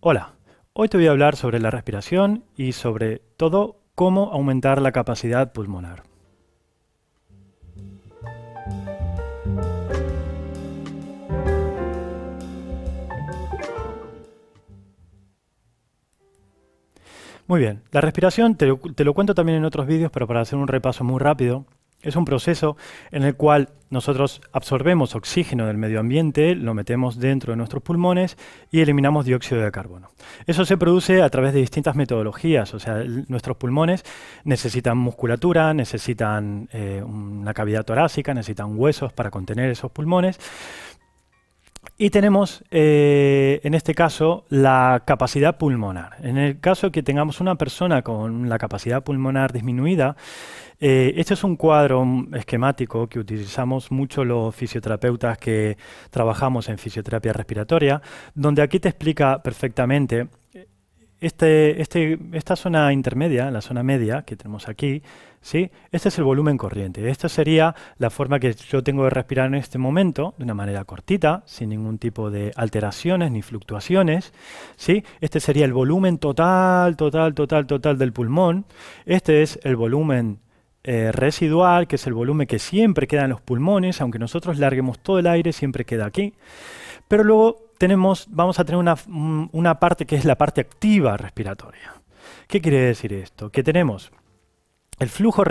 Hola, hoy te voy a hablar sobre la respiración y sobre todo cómo aumentar la capacidad pulmonar. Muy bien, la respiración te lo cuento también en otros vídeos, pero para hacer un repaso muy rápido. Es un proceso en el cual nosotros absorbemos oxígeno del medio ambiente, lo metemos dentro de nuestros pulmones y eliminamos dióxido de carbono. Eso se produce a través de distintas metodologías, o sea, nuestros pulmones necesitan musculatura, necesitan una cavidad torácica, necesitan huesos para contener esos pulmones. Y tenemos, en este caso, la capacidad pulmonar. En el caso que tengamos una persona con la capacidad pulmonar disminuida, este es un cuadro esquemático que utilizamos mucho los fisioterapeutas que trabajamos en fisioterapia respiratoria, donde aquí te explica perfectamente esta zona intermedia, la zona media que tenemos aquí, ¿sí? Este es el volumen corriente. Esta sería la forma que yo tengo de respirar en este momento, de una manera cortita, sin ningún tipo de alteraciones ni fluctuaciones, ¿sí? Este sería el volumen total del pulmón. Este es el volumen residual, que es el volumen que siempre queda en los pulmones, aunque nosotros larguemos todo el aire, siempre queda aquí. Pero luego vamos a tener una parte que es la parte activa respiratoria. ¿Qué quiere decir esto? Que tenemos el flujo...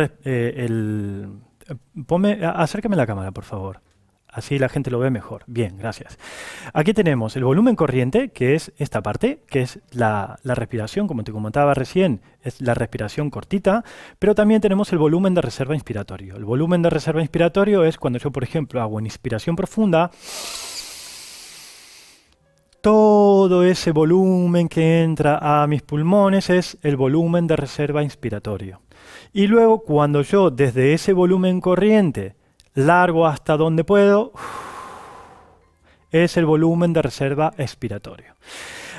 acércame la cámara, por favor. Así la gente lo ve mejor. Bien, gracias. Aquí tenemos el volumen corriente, que es esta parte, que es la respiración, como te comentaba recién, es la respiración cortita, pero también tenemos el volumen de reserva inspiratorio. El volumen de reserva inspiratorio es cuando yo, por ejemplo, hago una inspiración profunda. Todo ese volumen que entra a mis pulmones es el volumen de reserva inspiratorio. Y luego, cuando yo desde ese volumen corriente largo hasta donde puedo, es el volumen de reserva expiratorio.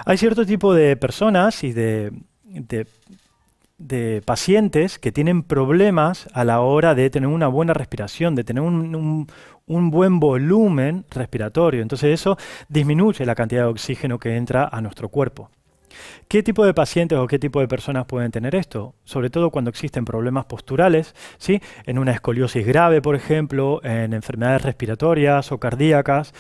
Hay cierto tipo de personas y de pacientes que tienen problemas a la hora de tener una buena respiración, de tener un buen volumen respiratorio. Entonces eso disminuye la cantidad de oxígeno que entra a nuestro cuerpo. ¿Qué tipo de pacientes o qué tipo de personas pueden tener esto? Sobre todo cuando existen problemas posturales, ¿sí? En una escoliosis grave, por ejemplo, en enfermedades respiratorias o cardíacas,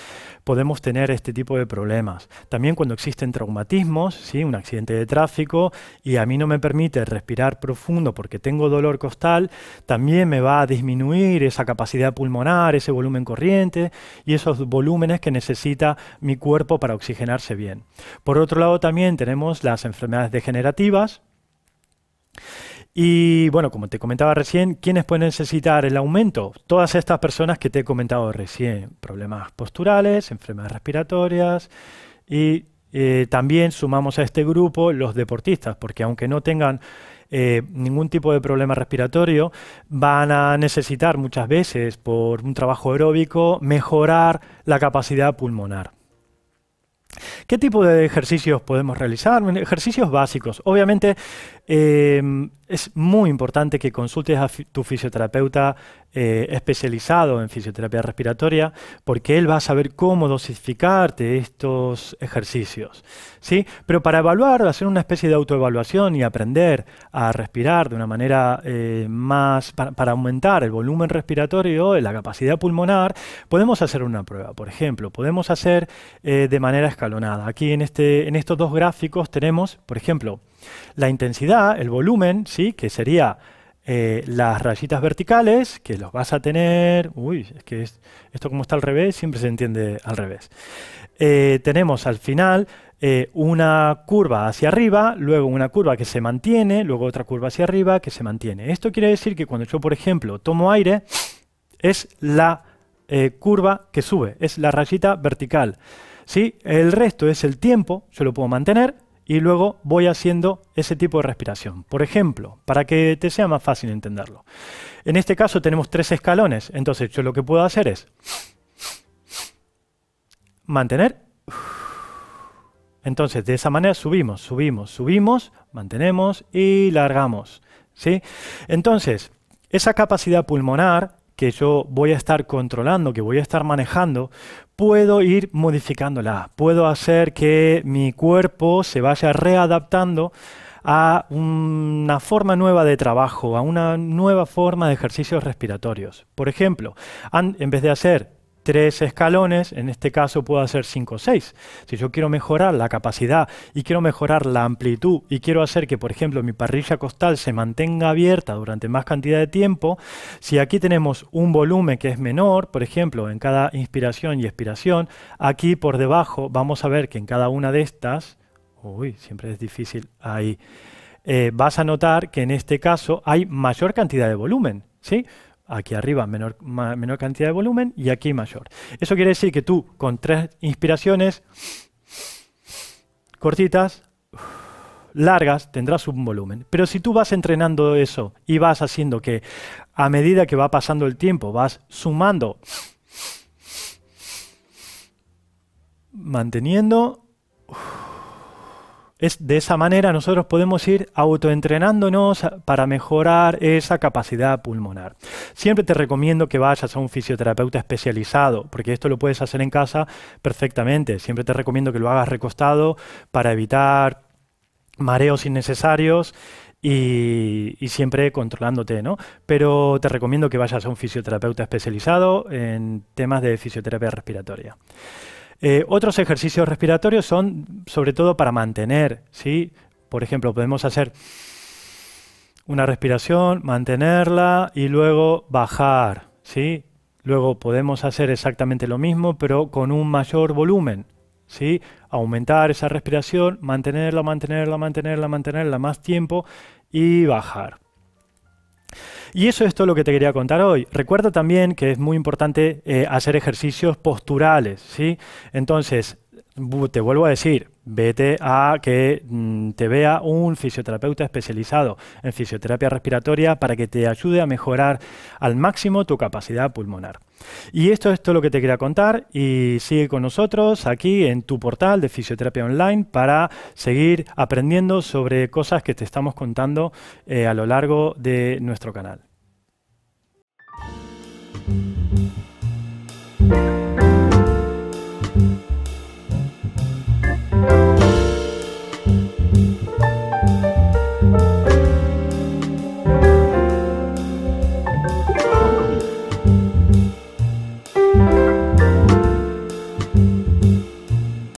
podemos tener este tipo de problemas. También cuando existen traumatismos, ¿sí? Un accidente de tráfico y a mí no me permite respirar profundo porque tengo dolor costal, también me va a disminuir esa capacidad pulmonar, ese volumen corriente y esos volúmenes que necesita mi cuerpo para oxigenarse bien. Por otro lado, también tenemos las enfermedades degenerativas y, bueno, como te comentaba recién, ¿quiénes pueden necesitar el aumento? Todas estas personas que te he comentado recién, problemas posturales, enfermedades respiratorias y también sumamos a este grupo los deportistas, porque aunque no tengan ningún tipo de problema respiratorio, van a necesitar muchas veces por un trabajo aeróbico mejorar la capacidad pulmonar. ¿Qué tipo de ejercicios podemos realizar? Ejercicios básicos. Obviamente es muy importante que consultes a tu fisioterapeuta especializado en fisioterapia respiratoria, porque él va a saber cómo dosificarte estos ejercicios, ¿sí? Pero para evaluar, hacer una especie de autoevaluación y aprender a respirar de una manera más... Para aumentar el volumen respiratorio, la capacidad pulmonar, podemos hacer una prueba. Por ejemplo, podemos hacer de manera escalonada. Aquí en estos dos gráficos tenemos, por ejemplo, la intensidad, el volumen, ¿sí? Que sería las rayitas verticales, que los vas a tener... Uy, es que esto como está al revés, siempre se entiende al revés. Tenemos al final una curva hacia arriba, luego una curva que se mantiene, luego otra curva hacia arriba que se mantiene. Esto quiere decir que cuando yo, por ejemplo, tomo aire, es la curva que sube, es la rayita vertical, ¿sí? El resto es el tiempo, yo lo puedo mantener, y luego voy haciendo ese tipo de respiración. Por ejemplo, para que te sea más fácil entenderlo. En este caso tenemos 3 escalones, entonces yo lo que puedo hacer es mantener. Entonces de esa manera subimos, subimos, subimos, mantenemos y largamos, ¿sí? Entonces, esa capacidad pulmonar que yo voy a estar controlando, que voy a estar manejando, puedo ir modificándola, puedo hacer que mi cuerpo se vaya readaptando a una forma nueva de trabajo, a una nueva forma de ejercicios respiratorios. Por ejemplo, en vez de hacer 3 escalones, en este caso puedo hacer 5 o 6. Si yo quiero mejorar la capacidad y quiero mejorar la amplitud y quiero hacer que, por ejemplo, mi parrilla costal se mantenga abierta durante más cantidad de tiempo, si aquí tenemos un volumen que es menor, por ejemplo, en cada inspiración y expiración, aquí por debajo vamos a ver que en cada una de estas, uy, siempre es difícil ahí, vas a notar que en este caso hay mayor cantidad de volumen, ¿sí? Aquí arriba menor cantidad de volumen y aquí mayor. Eso quiere decir que tú con 3 inspiraciones cortitas, largas, tendrás un volumen. Pero si tú vas entrenando eso y vas haciendo que a medida que va pasando el tiempo vas sumando, manteniendo... de esa manera nosotros podemos ir autoentrenándonos para mejorar esa capacidad pulmonar. Siempre te recomiendo que vayas a un fisioterapeuta especializado, porque esto lo puedes hacer en casa perfectamente. Siempre te recomiendo que lo hagas recostado para evitar mareos innecesarios y siempre controlándote, ¿no? Pero te recomiendo que vayas a un fisioterapeuta especializado en temas de fisioterapia respiratoria. Otros ejercicios respiratorios son sobre todo para mantener, ¿sí? Por ejemplo, podemos hacer una respiración, mantenerla y luego bajar, ¿sí? Luego podemos hacer exactamente lo mismo, pero con un mayor volumen, ¿sí? Aumentar esa respiración, mantenerla, mantenerla, mantenerla, mantenerla más tiempo y bajar. Y eso es todo lo que te quería contar hoy. Recuerda también que es muy importante hacer ejercicios posturales, ¿sí? Entonces, te vuelvo a decir, vete a que te vea un fisioterapeuta especializado en fisioterapia respiratoria para que te ayude a mejorar al máximo tu capacidad pulmonar. Y esto es todo lo que te quería contar y sigue con nosotros aquí en tu portal de Fisioterapia Online para seguir aprendiendo sobre cosas que te estamos contando a lo largo de nuestro canal.